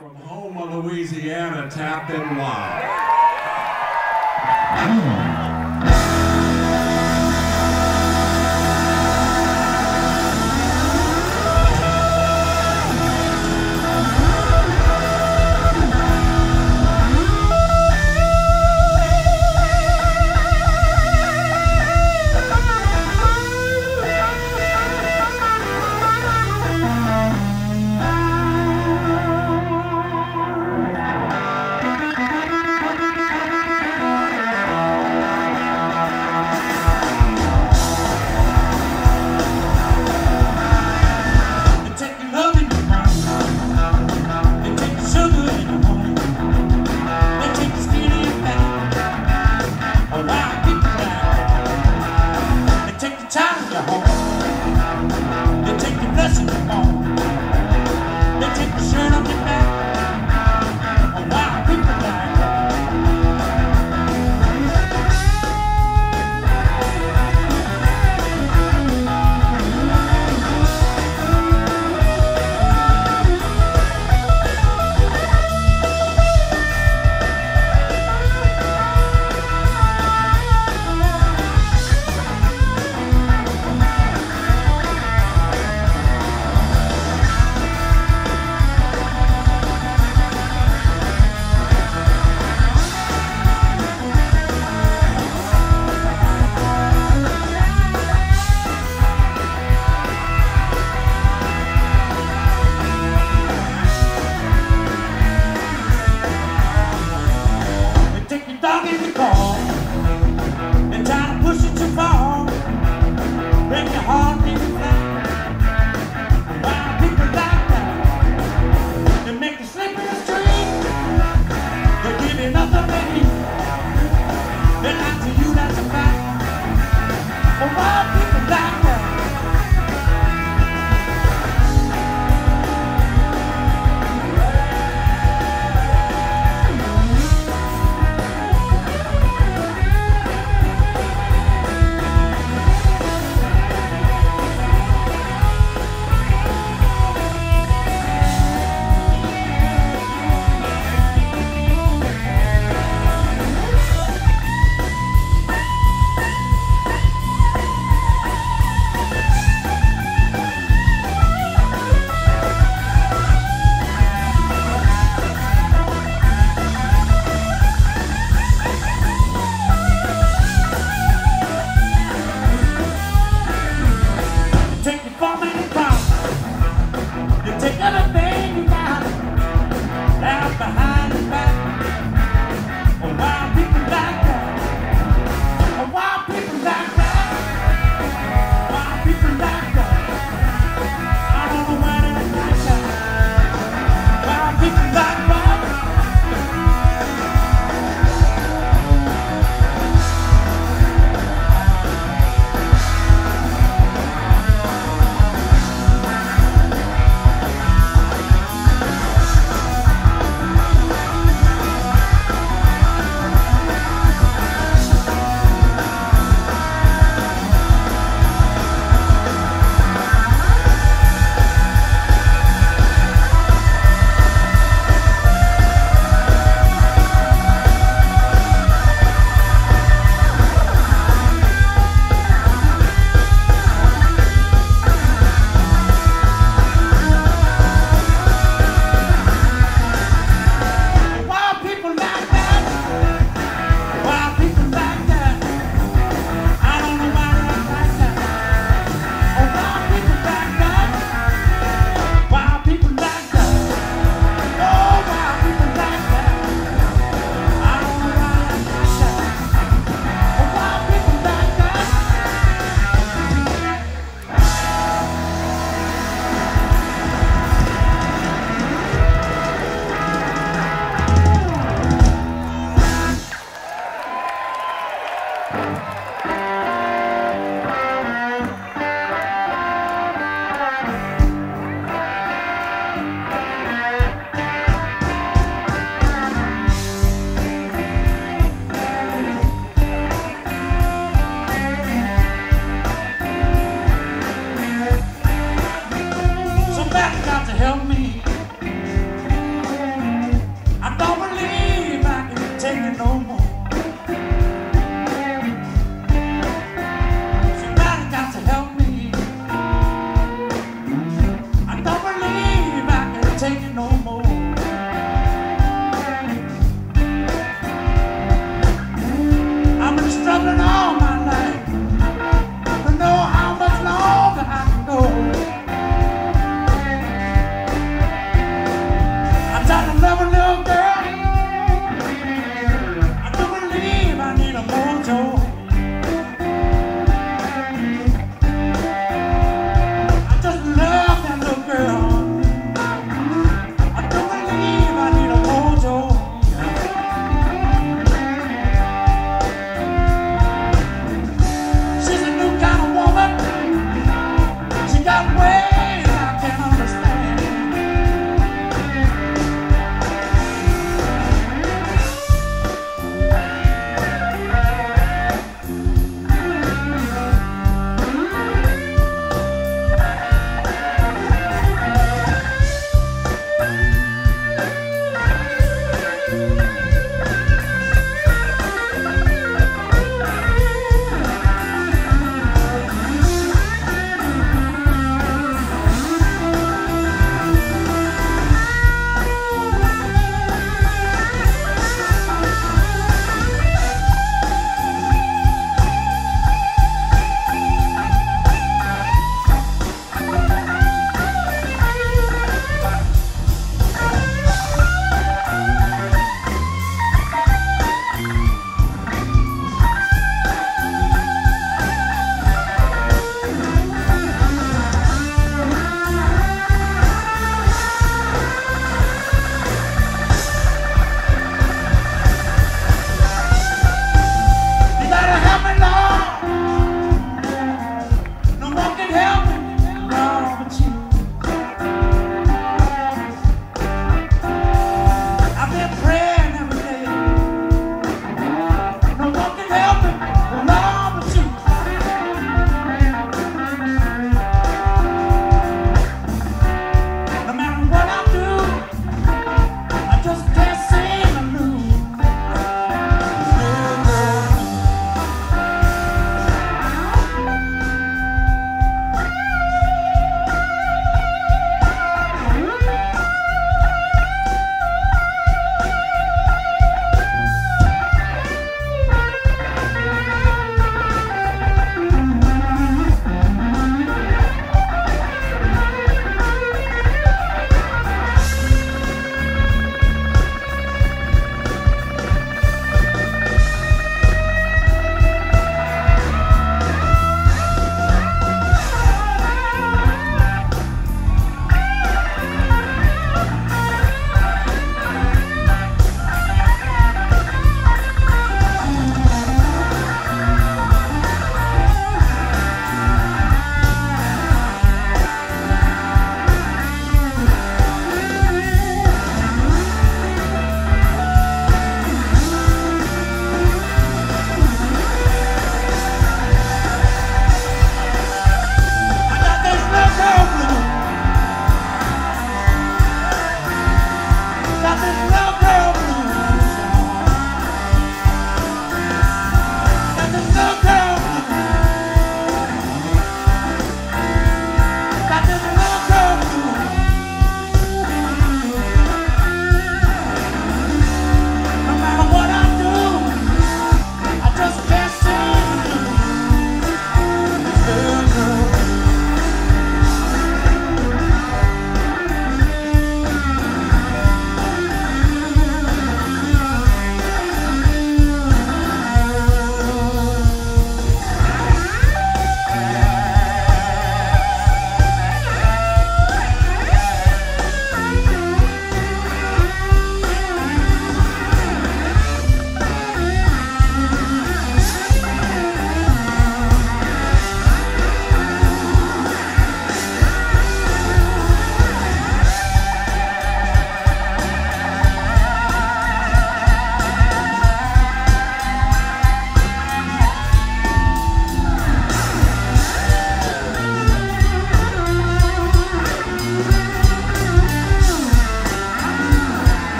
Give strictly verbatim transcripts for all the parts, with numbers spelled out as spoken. From Houma, Louisiana, Tab Benoit.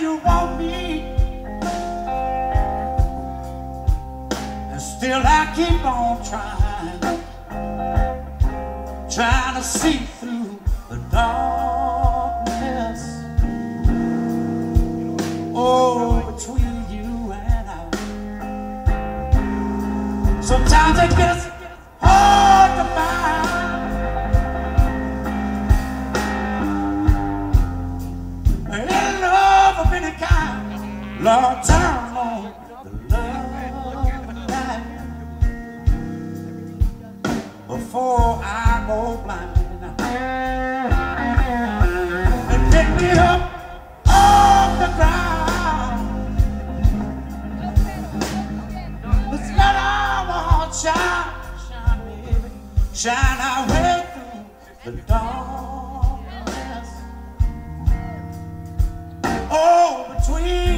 you want me, and still I keep on trying, trying to see through the darkness. Oh, between you and I, sometimes it gets hard to find. Long time on the love line before I go blind, and pick me up off the ground. Let's let our heart shine, shine, baby, shine our way through the darkness. Oh, between.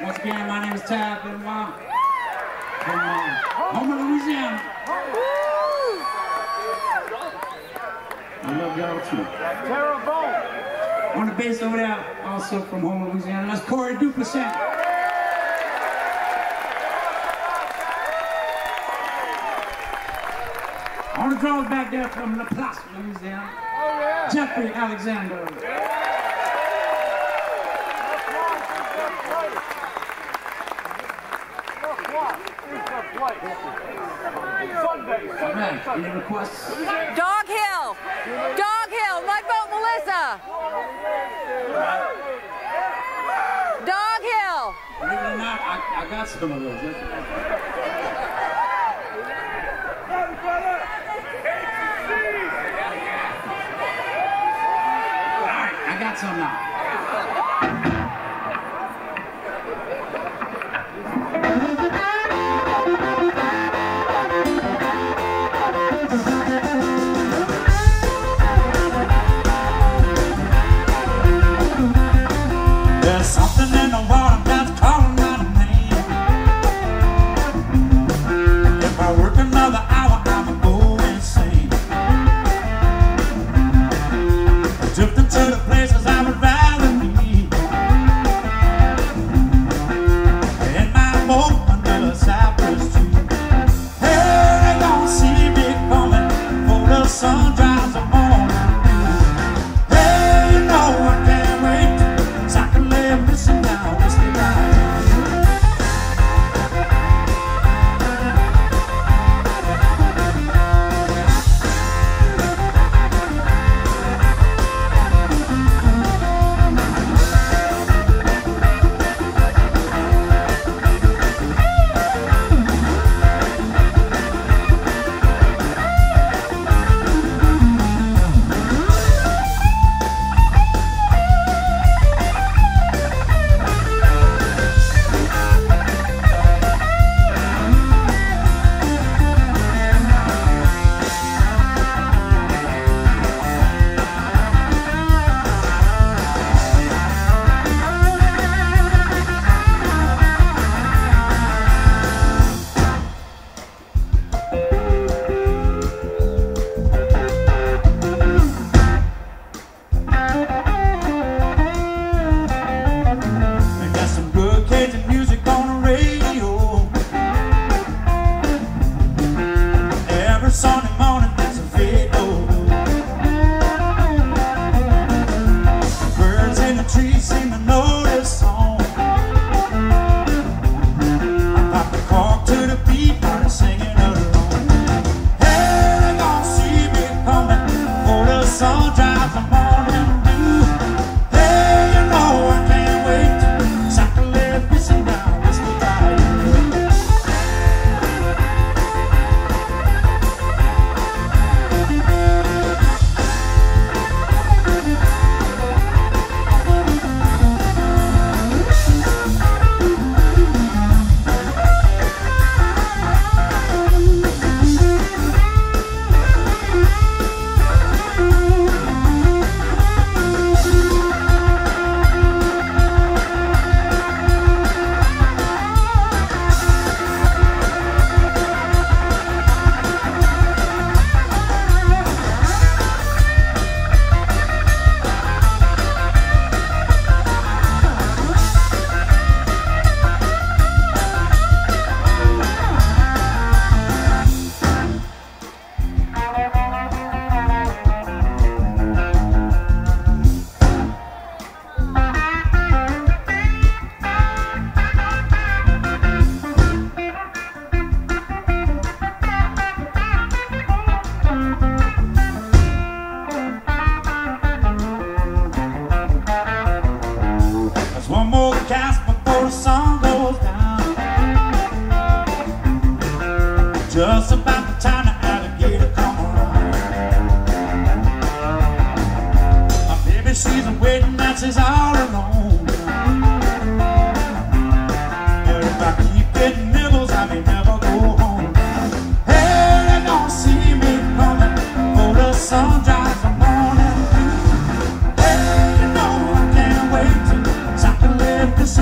Once again, my name is Tab Benoit from uh, home of Louisiana. I love y'all too. Terrible. On the bass over there, also from home of Louisiana, that's Corey Duplessis. On the drums back there from La Place, Louisiana. Oh, yeah. Jeffrey Alexander. Yeah. All right, any requests? Dog Hill. Dog Hill. Lifeboat Melissa. Dog Hill. Believe it or not, I, I got some of those. That's I got some now. There's something in the water that's calling my name. If I work another hour, I'ma go insane. I took them to the place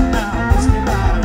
now, let's get out.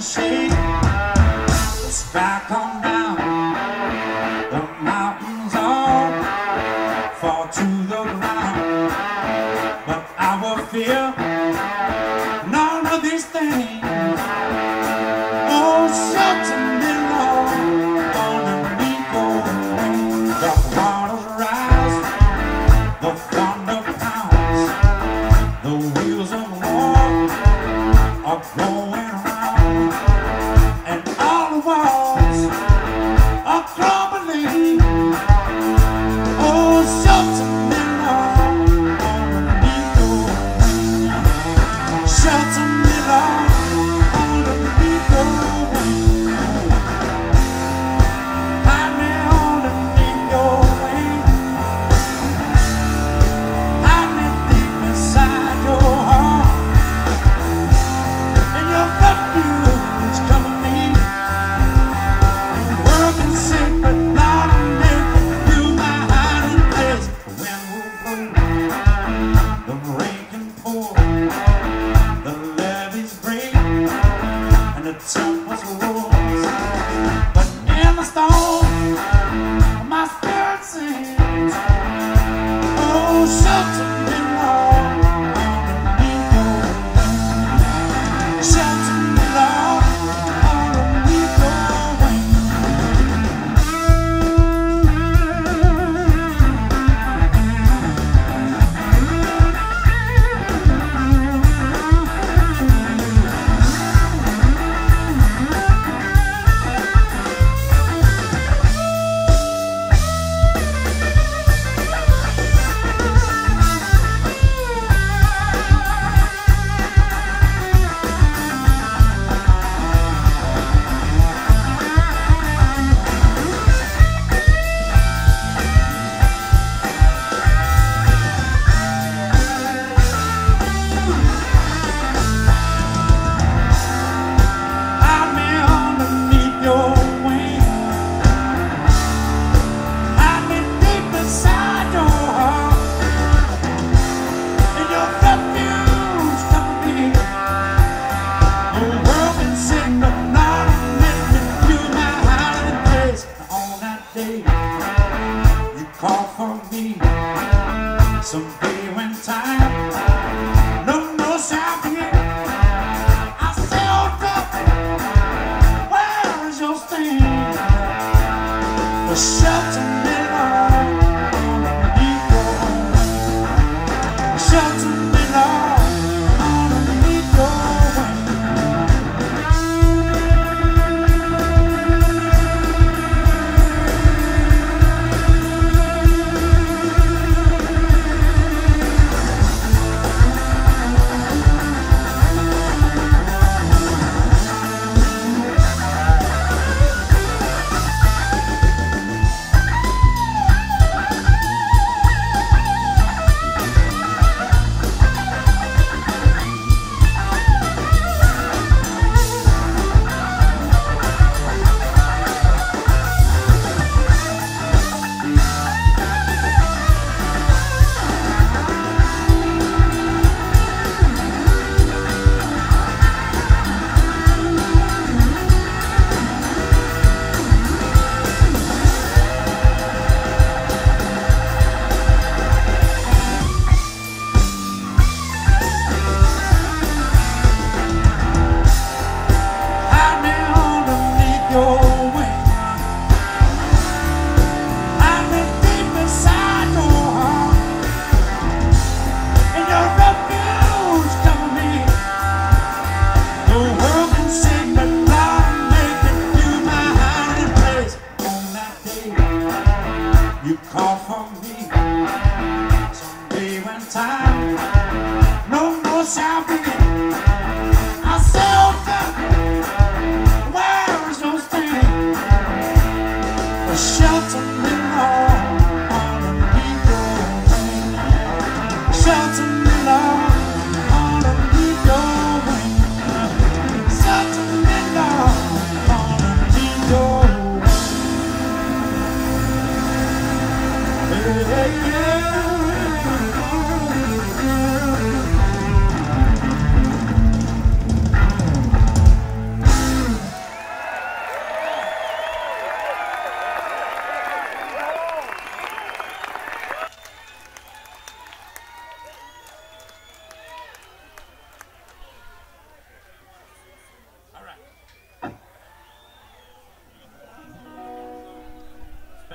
and shade. Let's back on down the mountains, all fall to the ground. But I will fear none of these things. Oh, shelter me, Lord, under me go. The waters rise, the thunder pounds, the wheels of war are blowing round. The rain can pour, the levees break.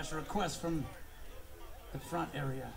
slash request from the front area.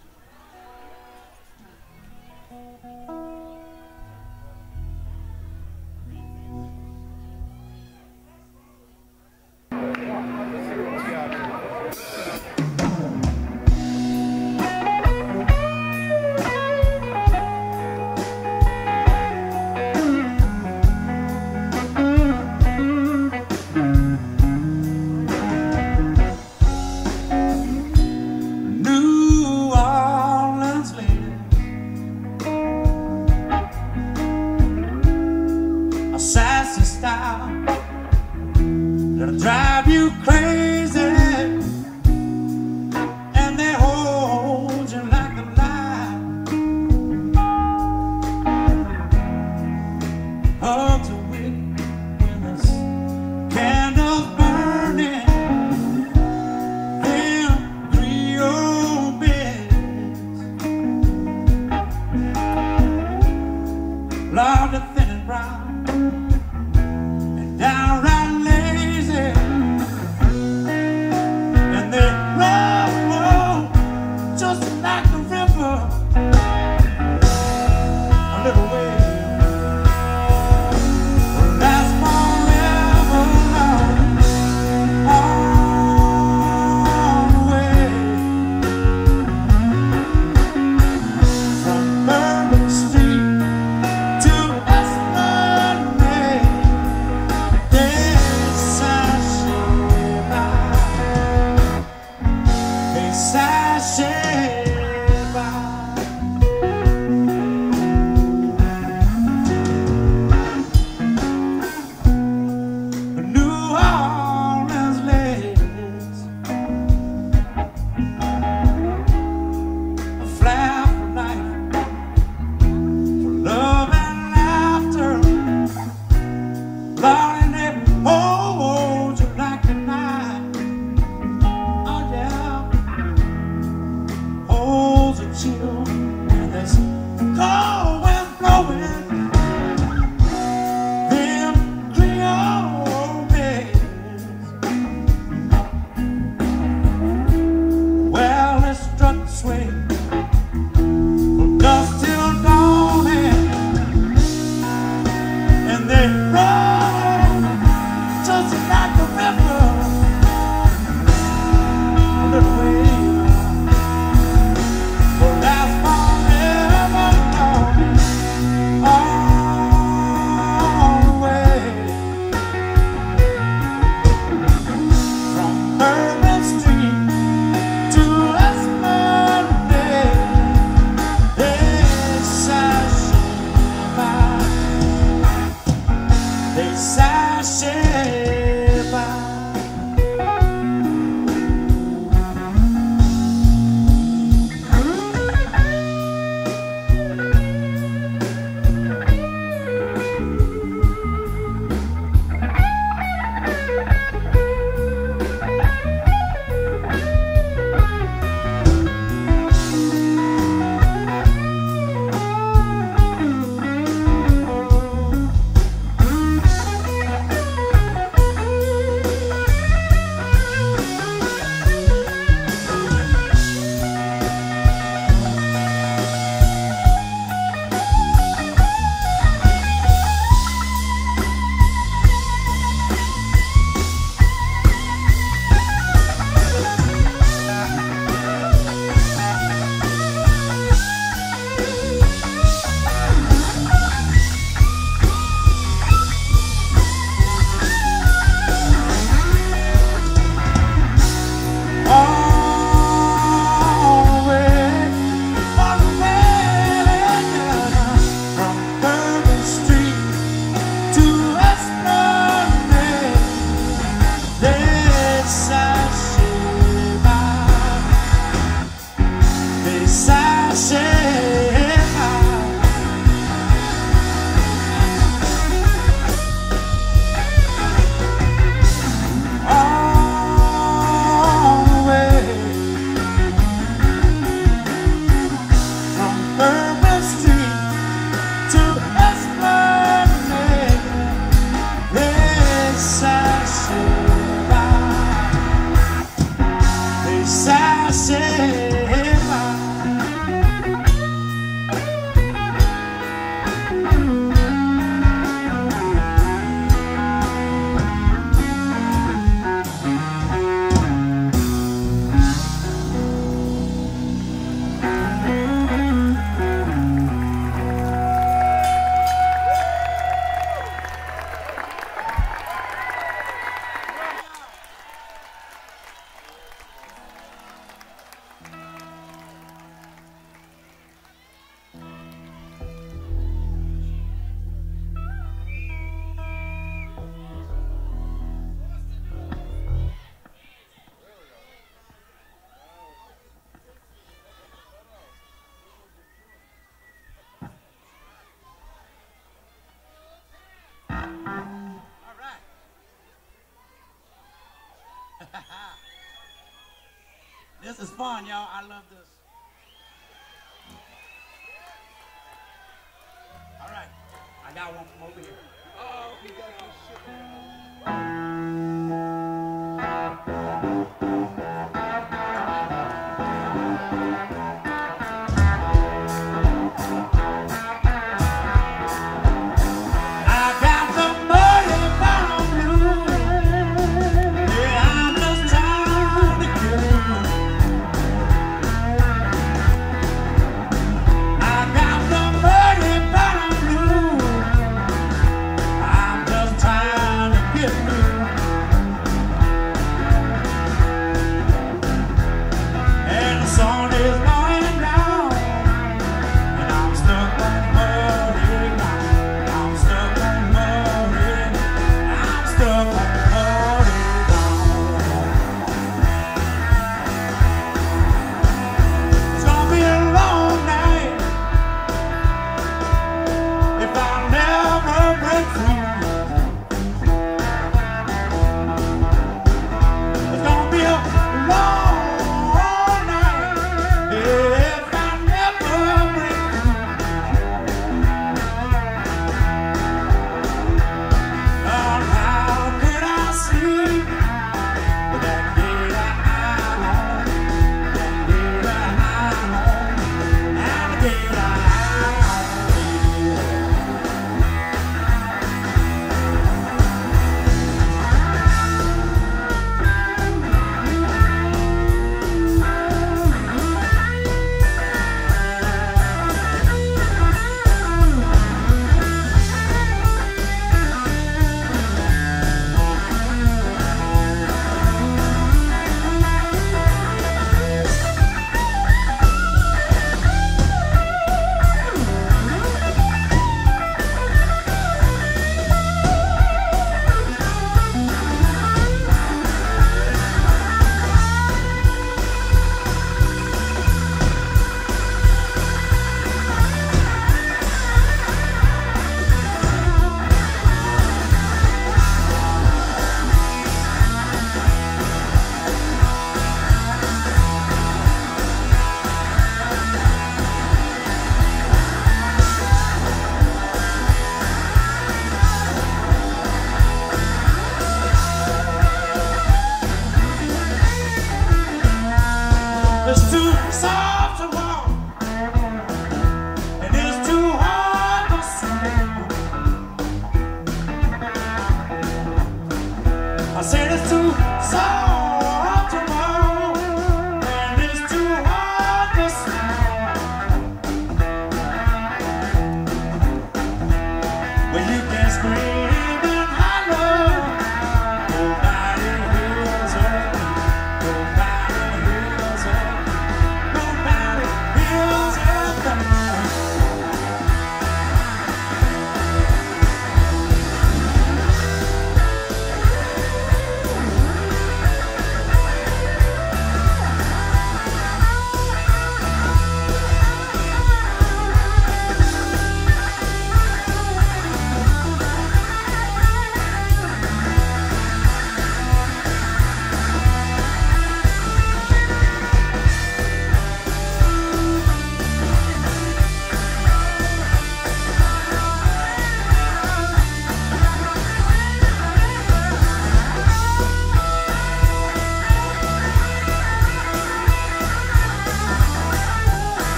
This is fun, y'all. I love this. All right. I got one from over here. Oh, we got this shit.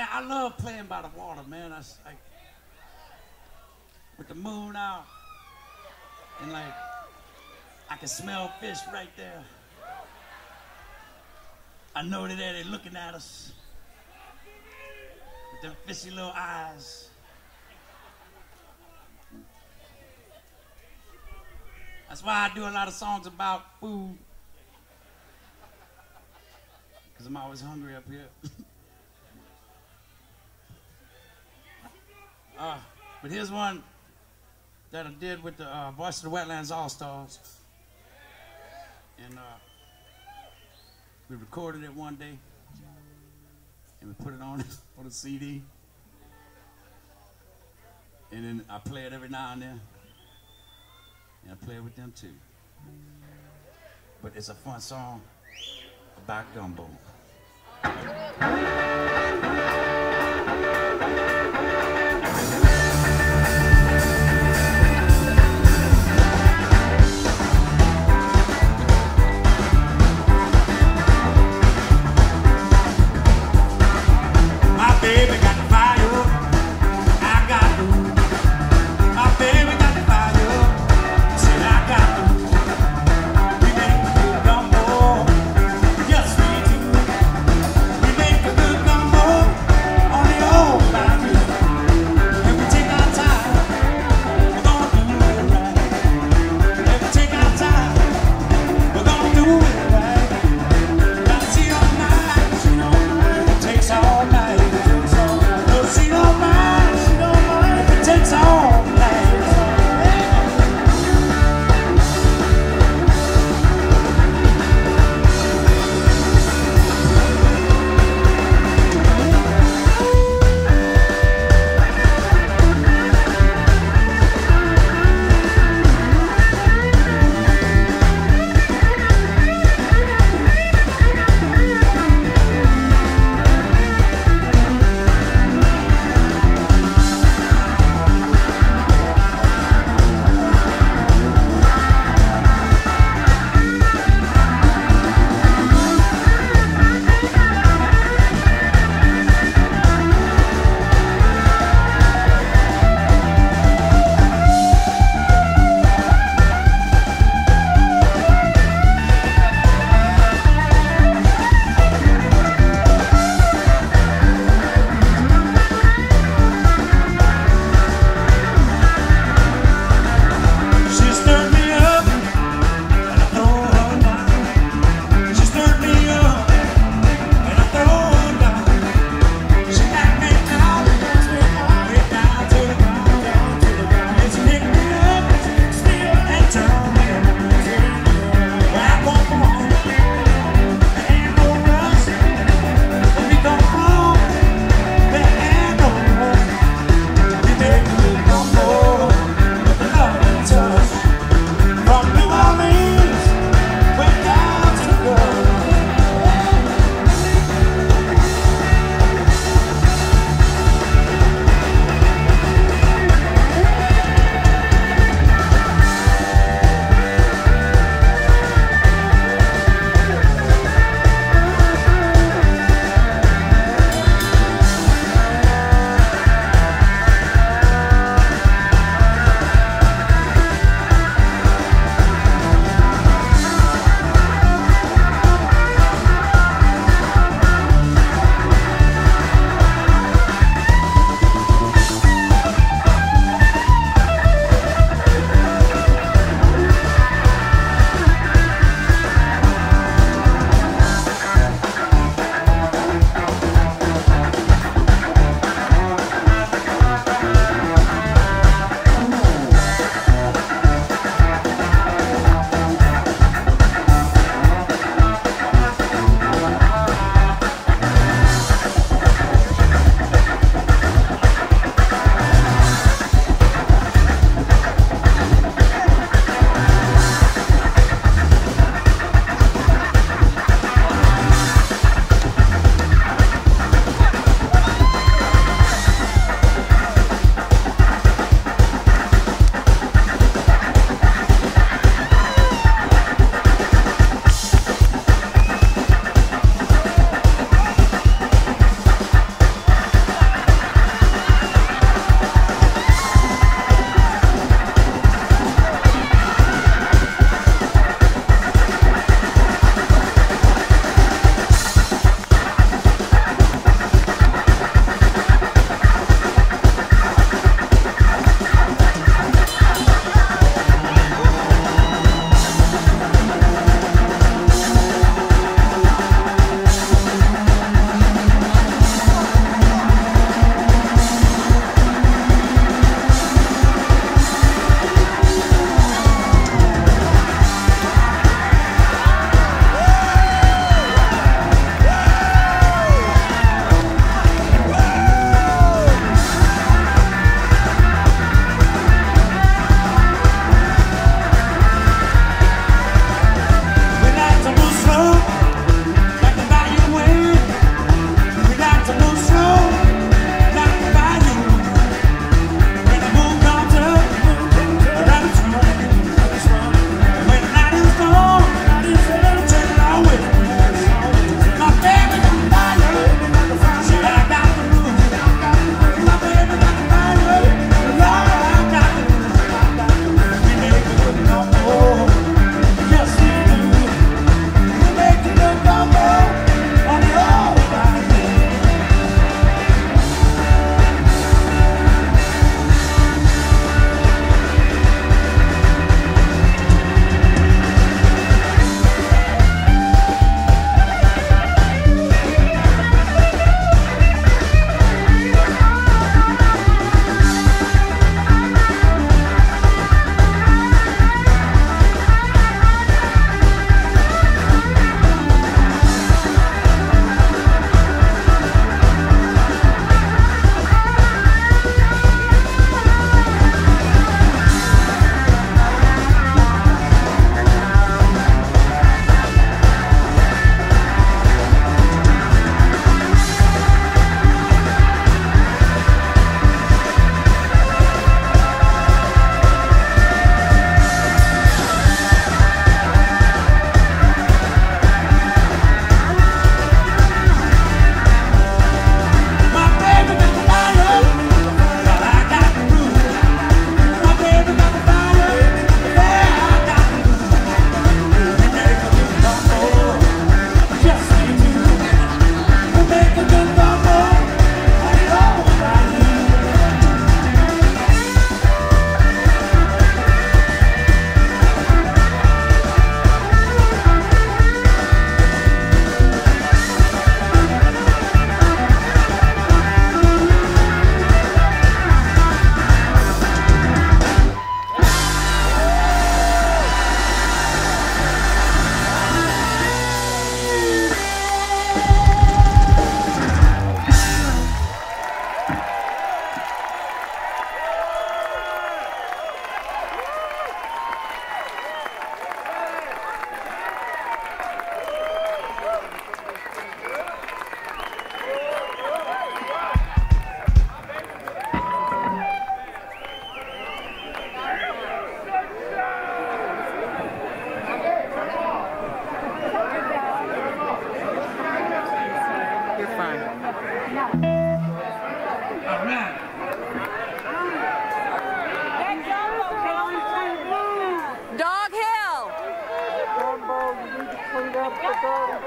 man, I love playing by the water, man. I, I with the moon out, and like I can smell fish right there. I know that they're looking at us with their fishy little eyes. That's why I do a lot of songs about food, because I'm always hungry up here. uh, but here's one that I did with the uh, Voice of the Wetlands All-Stars. And uh, we recorded it one day, and we put it on on a C D. And then I play it every now and then, and I play it with them too. But it's a fun song about gumbo. Oh!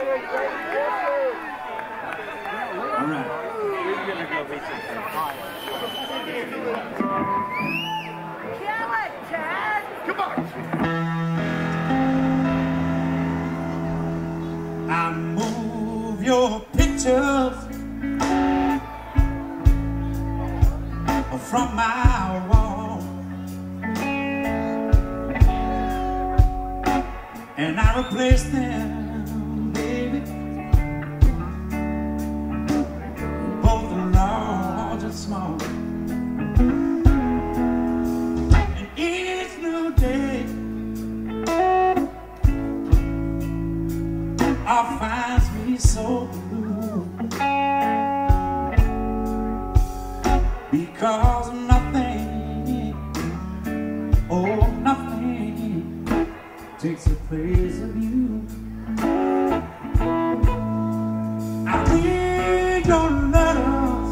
All right. Kill it, Ted! Come on! I move your pictures from my wall, and I replace them, baby, both large and small. And each new day I finds me so blue, because takes the place of you. I read your letters,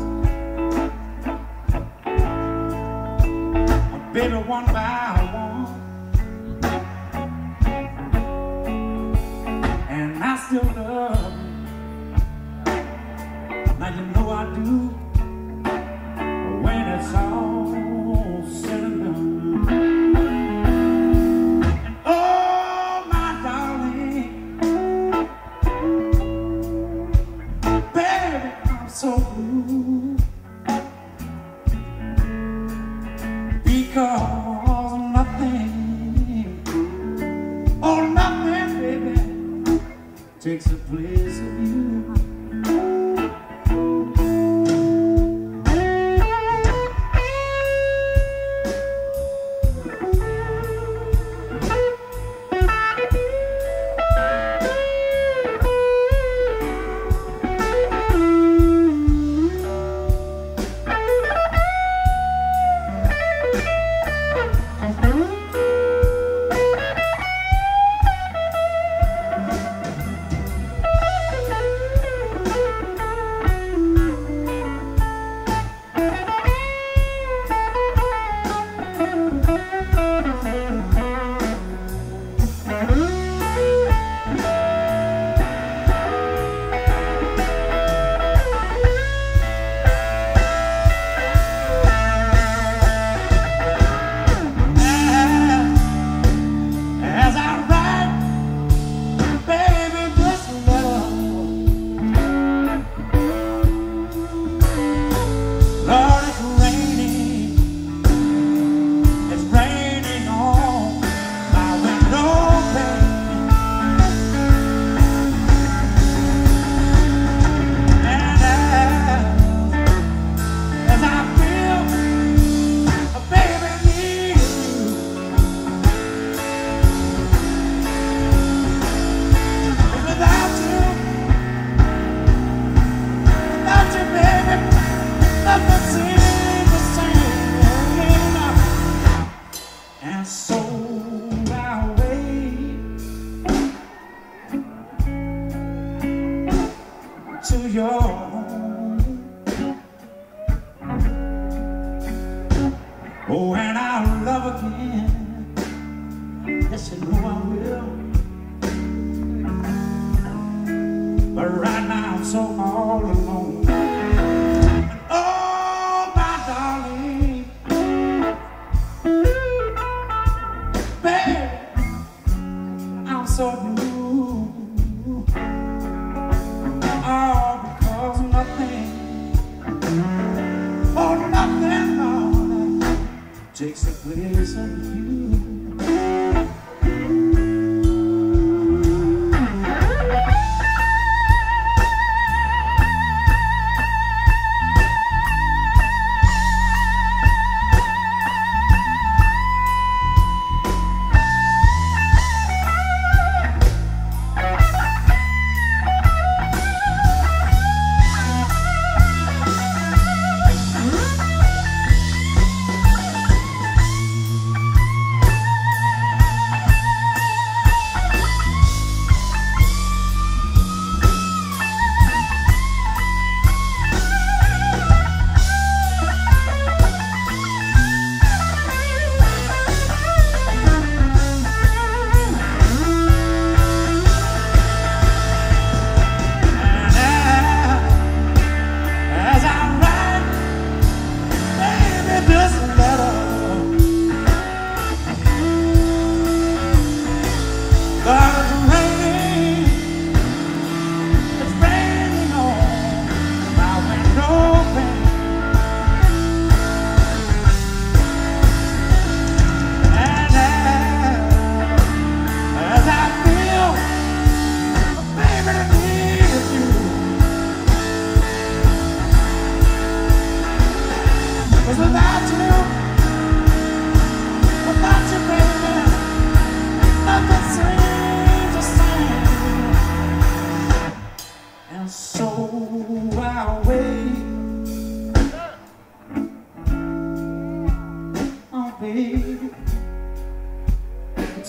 baby, one by one, and I still love you. Now you know I do. When it's all said and done. Takes the place of you.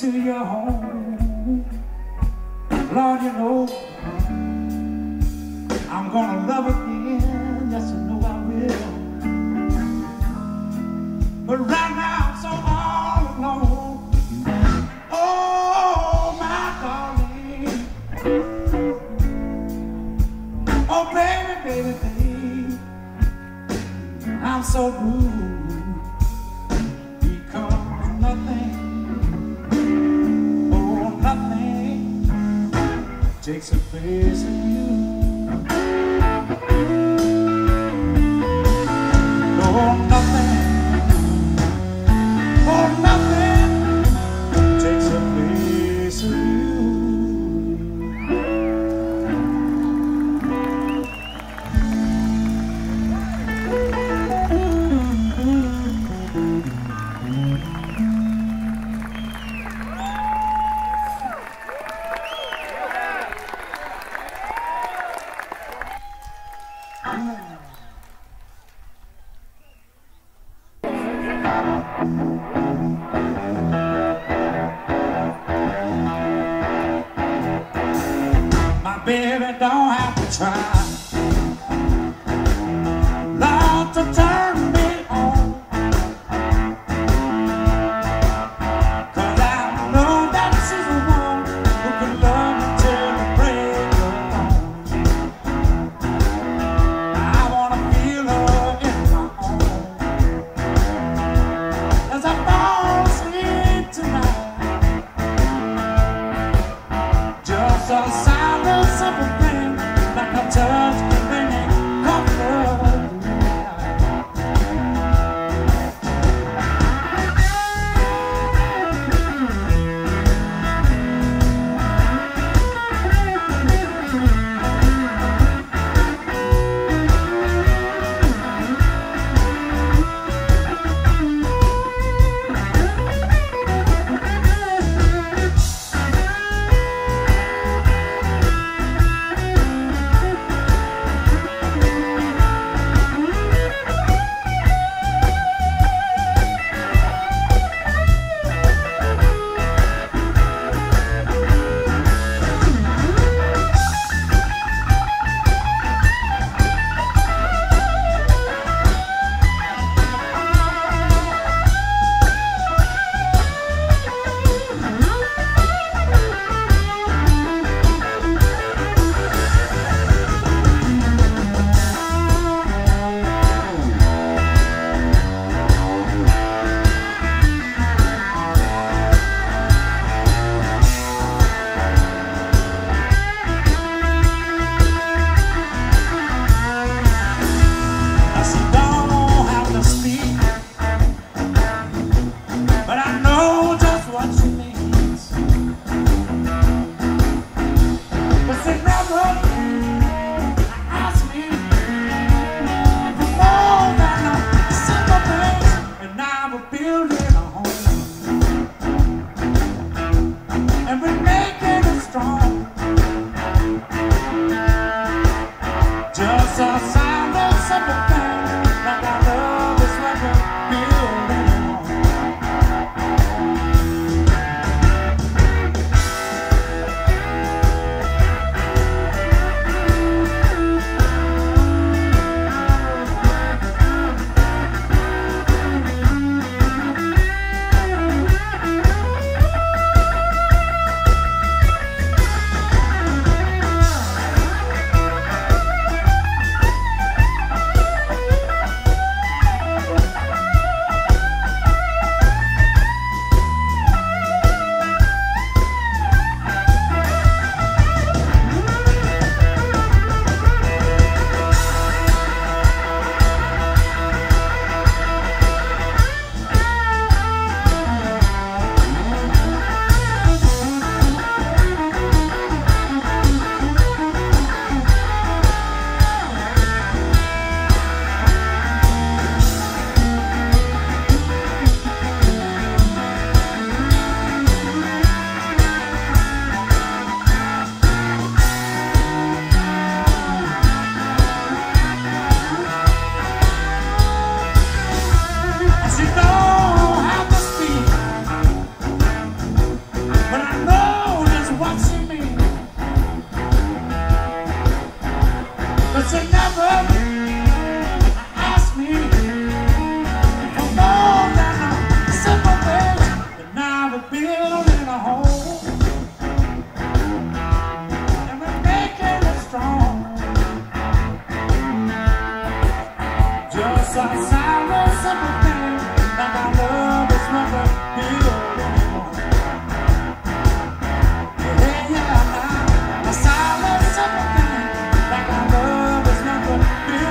to your home. Lord, you know I'm gonna love again. Yes, you know I will. But right now I'm so all alone. Oh, my darling. Oh, baby, baby, baby, I'm so blue. Takes a place in you. Oh, nothing, oh, nothing takes a place in you. Just a sound of simple thing, like a building a home, and we're making it strong. Just a simple, simple thing, like our love is never healed anymore. Yeah, yeah, yeah. A simple, simple thing, like our love is never healed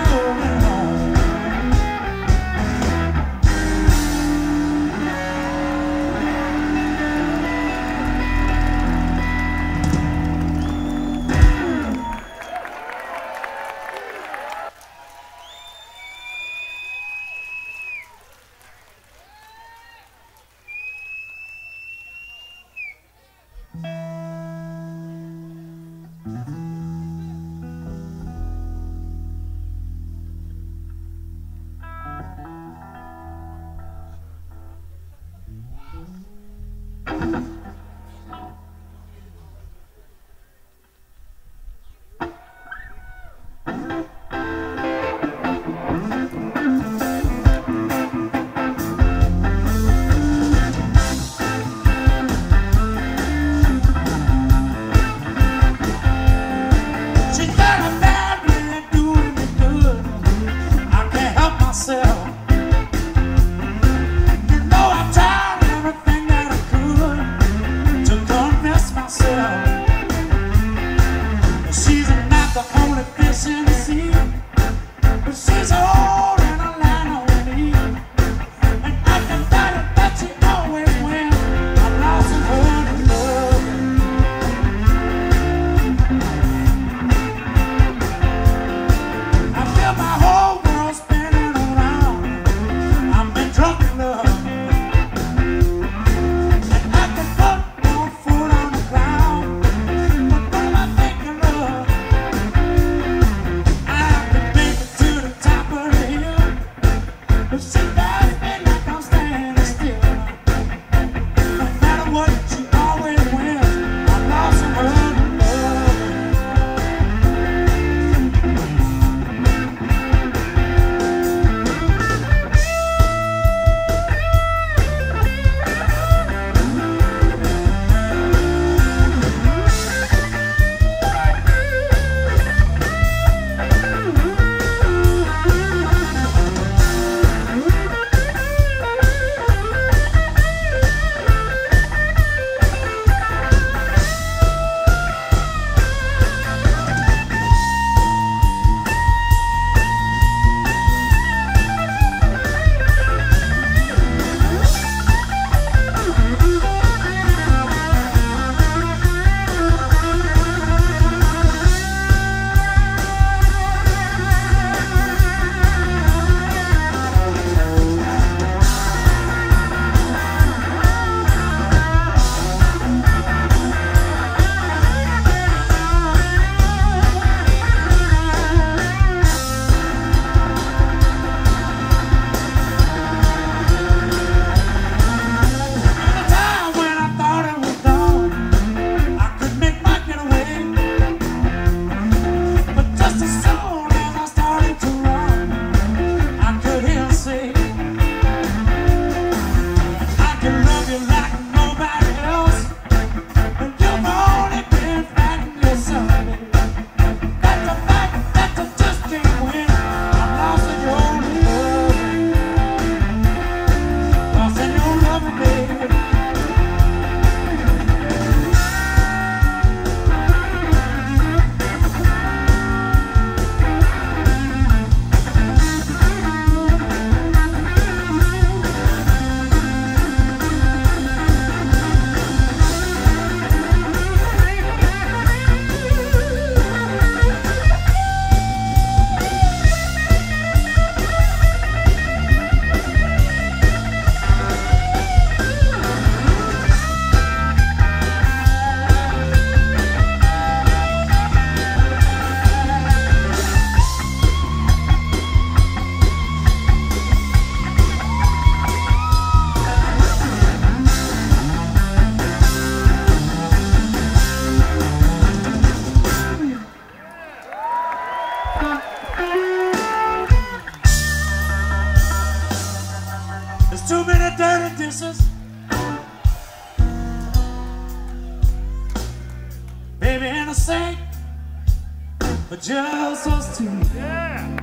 gonna sing for just us two. Yeah.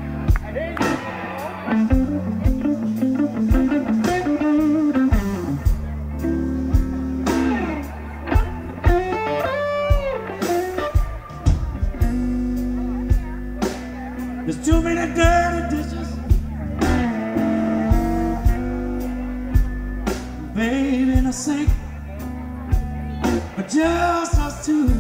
There's too many dirty dishes, baby, in the sink, but just us two.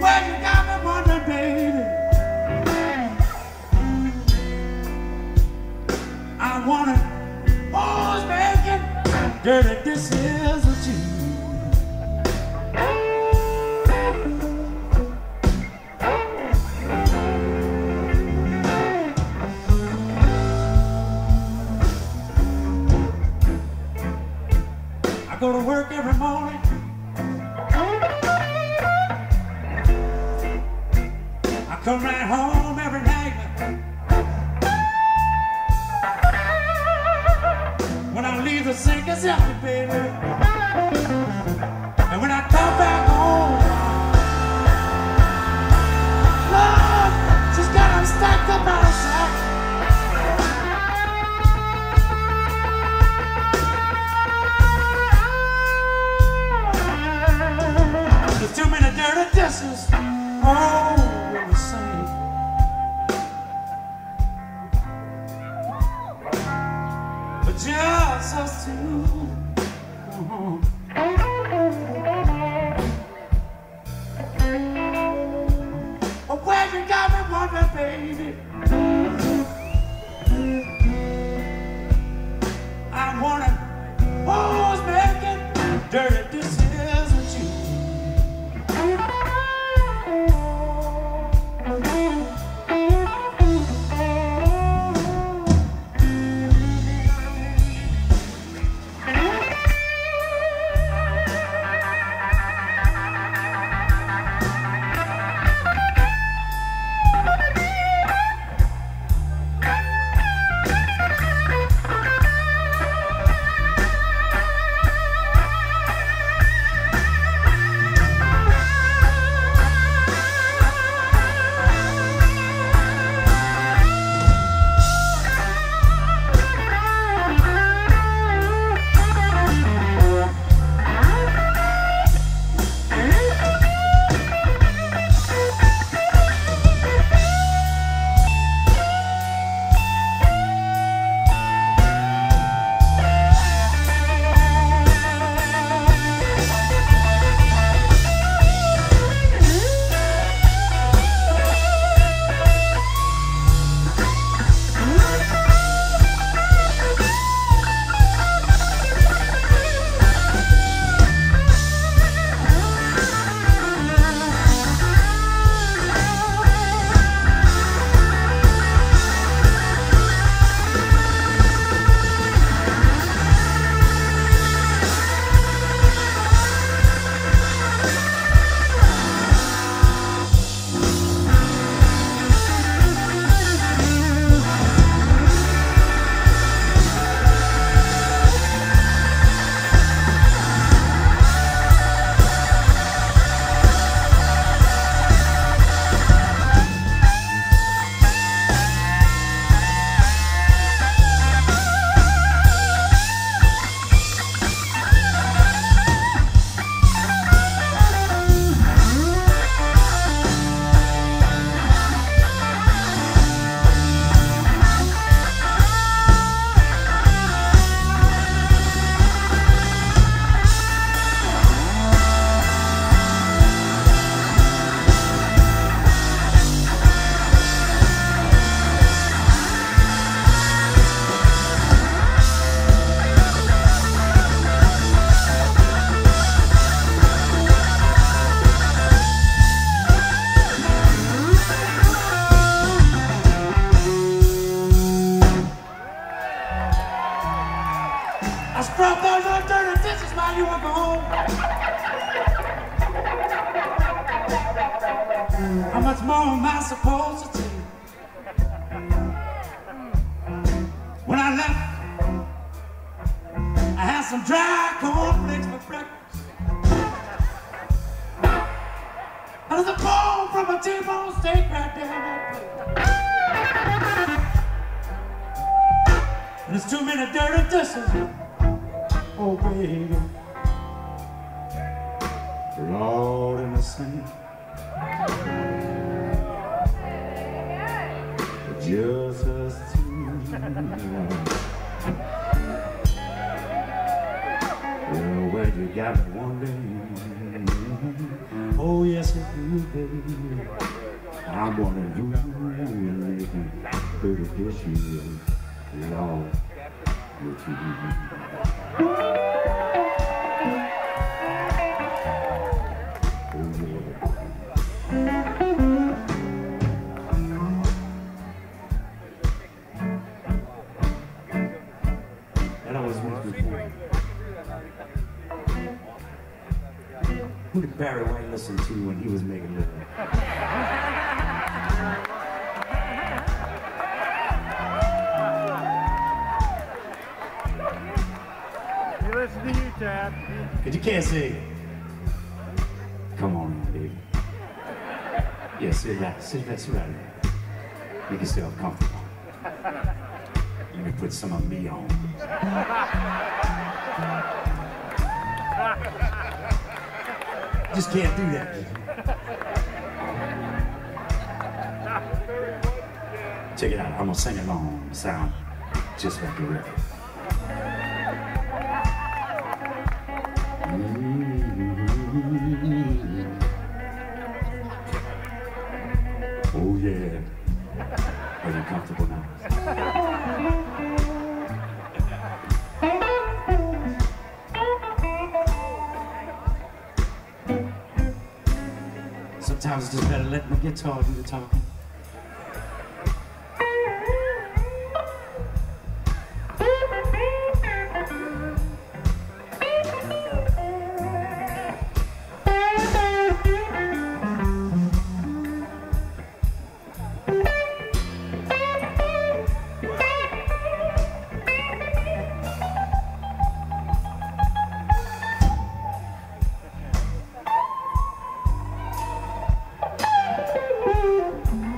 Well, you got me wondering, baby. I wanna always making dirty dishes with you. I go to work every morning, I come right home every night. When I leave the sink, it's empty, baby. And when I come back home, love, she's got them stacked up out of sight. There's too many dirty dishes all over the sink. Just us two. Uh-huh. Oh, well, you got me wondering, baby. I wanna always making dirty dishes with you. much more am I supposed to do? When I left, I had some dry cornflakes for breakfast. And there's a bone from a T-bone steak right there in that plate. And there's too many dirty dishes. Oh, baby, we're all in the same. Just us two. Well, well, you got me wondering. Oh, yes, you do, baby. I'm gonna do anything to this year. It's all what you do. Who did Barry White listen to when he was making it? He listened to you, Tab. Because you can't sing. Come on, baby. Yeah, sit right, sit right, sit right here. Make yourself comfortable. You can put some of me on. Just can't do that. Check it out. I'm gonna sing along. Sound just like the record. Mm-hmm. Oh yeah. Are you comfortable now? Sometimes it's just better let my guitar do the talking. Thank you.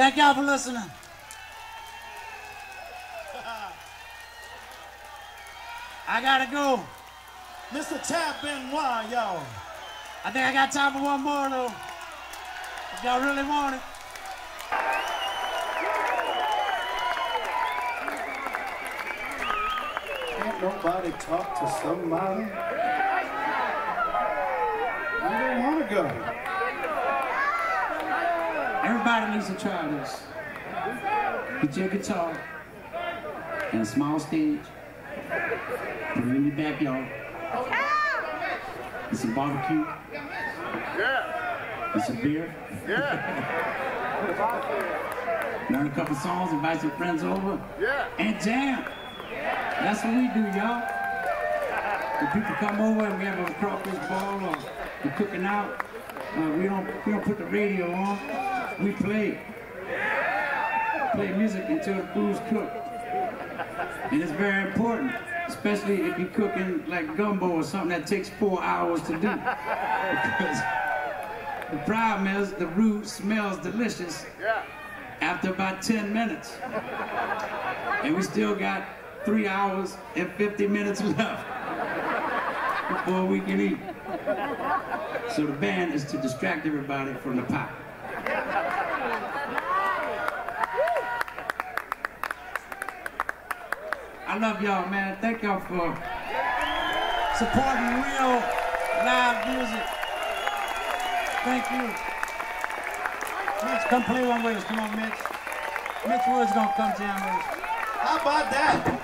Thank y'all for listening. I gotta go. Mister Tab Benoit, y'all. I think I got time for one more, though. If y'all really want it. Can't nobody talk to somebody? I don't want to go. Everybody needs to try this. Get your guitar and a small stage. Put it in your backyard. And some barbecue. Yeah. And some beer. Yeah. Learn a couple songs, invite your friends over. Yeah. And jam. Yeah. That's what we do, y'all. The people come over and we have a crawfish ball or we're cooking out. Uh, we don't we don't put the radio on. We play. Yeah. Play music until the food's cooked. And it's very important. Especially if you're cooking like gumbo or something that takes four hours to do. Because the problem is the root smells delicious after about ten minutes. And we still got three hours and fifty minutes left before we can eat. So the band is to distract everybody from the pot. I love y'all, man. Thank y'all for supporting real live music. Thank you. Mitch, come play one with us. Come on, Mitch. Mitch Woods gonna come jam with us. How about that?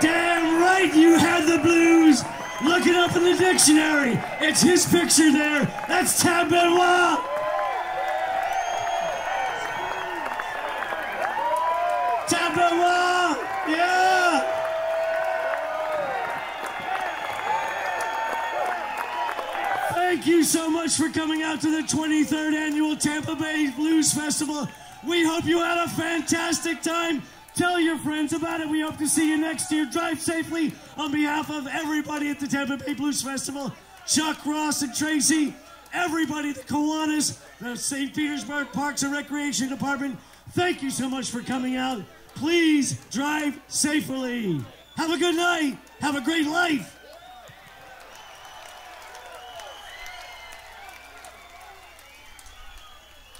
Damn right you had the blues. Look it up in the dictionary. It's his picture there. That's Tab Benoit. Tab Benoit, yeah. Thank you so much for coming out to the twenty-third Annual Tampa Bay Blues Festival. We hope you had a fantastic time. Tell your friends about it. We hope to see you next year. Drive safely. On behalf of everybody at the Tampa Bay Blues Festival, Chuck Ross and Tracy, everybody at the Kiwanis, the Saint Petersburg Parks and Recreation Department, thank you so much for coming out. Please drive safely. Have a good night. Have a great life.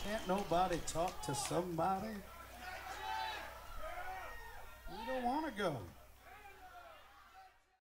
Can't nobody talk to somebody? We don't want to go.